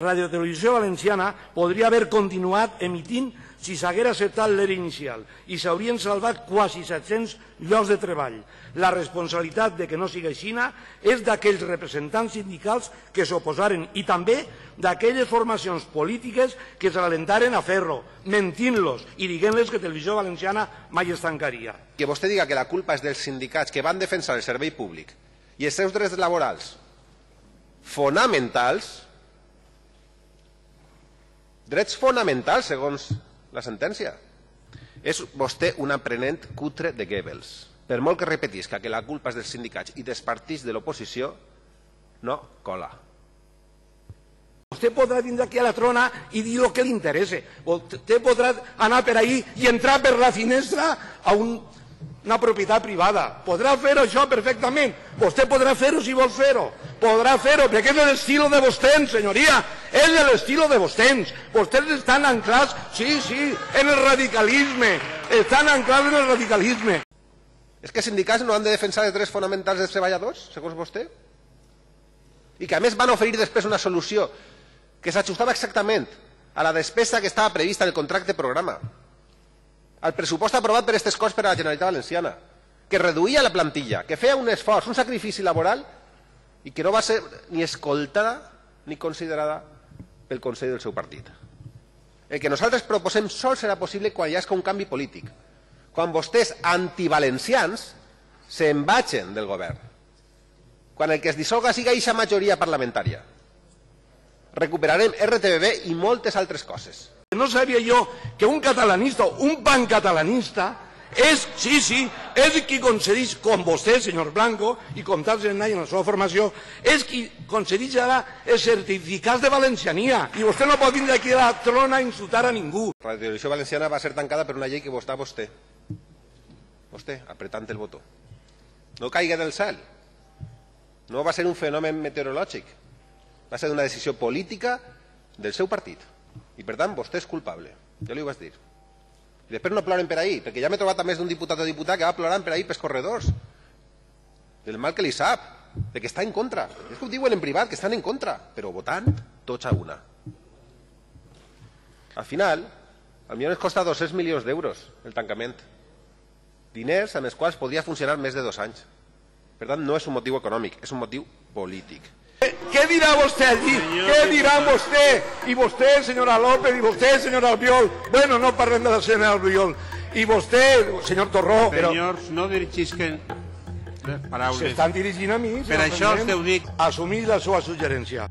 Radiotelevisió Valenciana podria haver continuat emitint si s'haguera acceptat l'ERE inicial i s'haurien salvat quasi 700 llocs de treball. La responsabilitat de que no sigui així és d'aquells representants sindicals que s'oposaren i també d'aquelles formacions polítiques que s'alentaren a fer-ho, mentint-los i dient-los que Televisió Valenciana mai es tancaria. Que vostè diga que la culpa és dels sindicats que van defensar el servei públic i els seus drets laborals fonamentals, drets fonamentals, segons la sentència. És vostè un aprenent cutre de Goebbels. Per molt que repetisca que la culpa és dels sindicats i dels partits de l'oposició, no cola. Vostè podrà vindre aquí a la trona i dir el que li interessa. Vostè podrà anar per ahí i entrar per la finestra a una propietat privada. Podrà fer-ho això perfectament. Vostè podrà fer-ho si vol fer-ho. Podrà fer-ho, perquè és l'estil de vostès, senyoria. És l'estil de vostès. Vostès estan anclats, sí, en el radicalisme. Estan anclats en el radicalisme. És que els sindicats no han de defensar els drets fonamentals dels treballadors, segons vostè? I que a més van oferir després una solució que s'ajustava exactament a la despesa que estava prevista en el contracte programa, al pressupost aprovat per aquestes Corts per a la Generalitat Valenciana, que reduïa la plantilla, que feia un esforç, un sacrifici laboral i que no va ser ni escoltada ni considerada pel Consell del seu partit. El que nosaltres proposem sols serà possible quan hi hagi un canvi polític, quan vostès antivalencians se'n vagin del govern, quan el que es dissolga sigui aquesta majoria parlamentària. Recuperarem RTVB i moltes altres coses. No sabia jo que un catalanista o un pancatalanista és, és qui concedeix, com vostè, senyor Blanco, i com tants en la seva formació, és qui concedeix ara els certificats de valenciania. I vostè no pot vindre aquí a la trona a insultar a ningú. La Radiotelevisió Valenciana va ser tancada per una llei que votava vostè. Vostè, apretant el botó. No caigui del cel. No va ser un fenomen meteorològic. Va ser una decisió política del seu partit. I per tant, vostè és culpable. Jo li ho vaig dir. I després no ploren per ahí, perquè ja m'he trobat a més d'un diputat o diputat que va plorant per ahí pels corredors. Del mal que li sap, de que està en contra. És que ho diuen en privat, que estan en contra, però votant tots a una. Al final, potser ens costa 200 milions d'euros el tancament. Diners amb els quals podria funcionar més de 2 anys. Per tant, no és un motiu econòmic, és un motiu polític. Què dirà vostè allí? Què diran vostè? I vostè, senyora López, i vostè, senyora Albiol. Bueno, no parlem de la senyora Albiol. I vostè, senyor Torró... Senyors, no dirigisquen les paraules. S'estan dirigint a mi. Per això us ho dic. Assumir la seva suggerència.